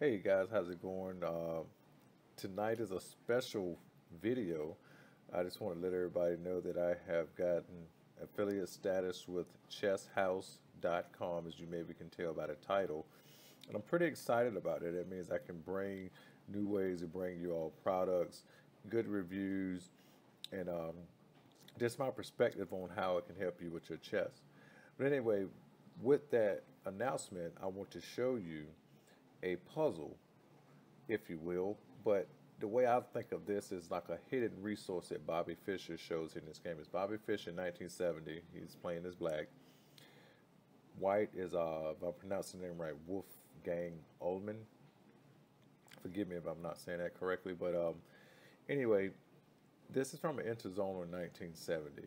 Hey guys, how's it going? Tonight is a special video. I just want to let everybody know that I have gotten affiliate status with chesshouse.com, as you maybe can tell by the title, and I'm pretty excited about it. It means I can bring new ways to bring you all products, good reviews, and just my perspective on how it can help you with your chess. But anyway, with that announcement, I want to show you a puzzle, if you will, but the way I think of this is like a hidden resource that Bobby Fischer shows in this game. It's Bobby Fischer in 1970. He's playing as black. White is, if I'm pronouncing the name right, Wolfgang Uhlmann. Forgive me if I'm not saying that correctly, but anyway, this is from an interzonal in 1970.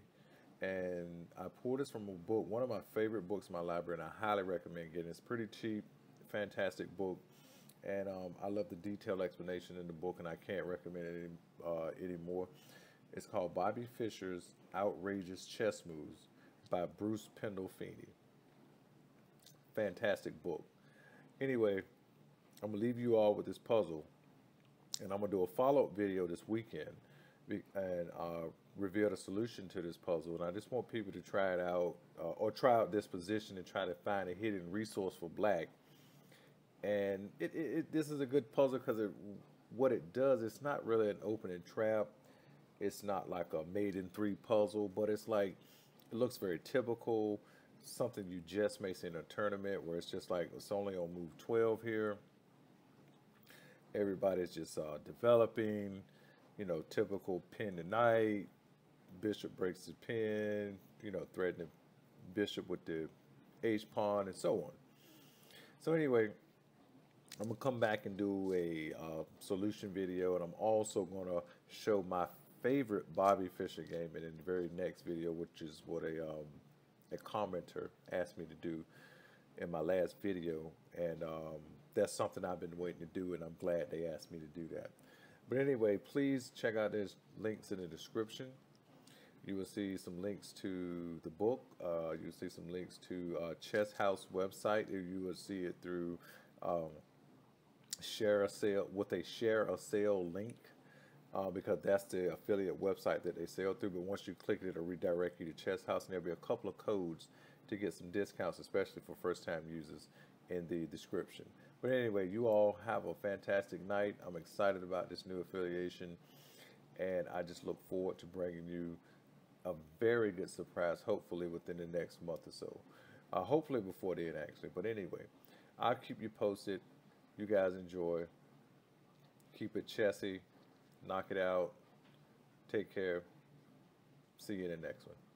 And I pulled this from a book, one of my favorite books in my library, and I highly recommend getting it. It's pretty cheap. Fantastic book, and I love the detailed explanation in the book, and I can't recommend it anymore. It's called Bobby Fischer's Outrageous Chess Moves by Bruce Pandolfini. Fantastic book. Anyway, I'm gonna leave you all with this puzzle, and I'm gonna do a follow-up video this weekend and reveal the solution to this puzzle. And I just want people to try it out, or try out this position and try to find a hidden resource for black. And this is a good puzzle because what it does, it's not really an opening trap. It's not like a mate in 3 puzzle, but it's like, it looks very typical. Something you just may see in a tournament where it's just like, it's only on move 12 here. Everybody's just developing, you know, typical pin to knight. Bishop breaks the pin, you know, threatening bishop with the H pawn and so on. So anyway, I'm going to come back and do a solution video, and I'm also going to show my favorite Bobby Fischer game in the very next video, which is what a commenter asked me to do in my last video, and that's something I've been waiting to do, and I'm glad they asked me to do that. But anyway, please check out these links in the description. You will see some links to the book. You'll see some links to Chess House website. You will see it through... share a sale with a share a sale link, because that's the affiliate website that they sell through. But once you click it, it'll redirect you to Chess House, and there'll be a couple of codes to get some discounts, especially for first-time users, in the description. But anyway, you all have a fantastic night. I'm excited about this new affiliation, and I just look forward to bringing you a very good surprise, hopefully within the next month or so, hopefully before then actually. But anyway, I'll keep you posted. You guys enjoy. Keep it chessy. Knock it out. Take care. See you in the next one.